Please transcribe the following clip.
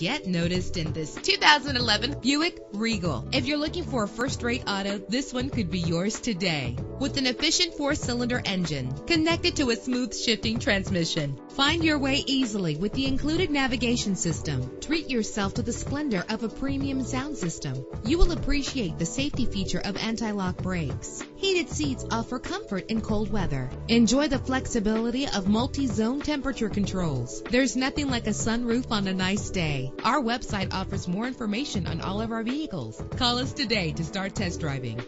get noticed in this 2011 Buick Regal. If you're looking for a first-rate auto, this one could be yours today. With an efficient four-cylinder engine connected to a smooth shifting transmission, find your way easily with the included navigation system. Treat yourself to the splendor of a premium sound system. You will appreciate the safety feature of anti-lock brakes. Heated seats offer comfort in cold weather. Enjoy the flexibility of multi-zone temperature controls. There's nothing like a sunroof on a nice day. Our website offers more information on all of our vehicles. Call us today to start test driving.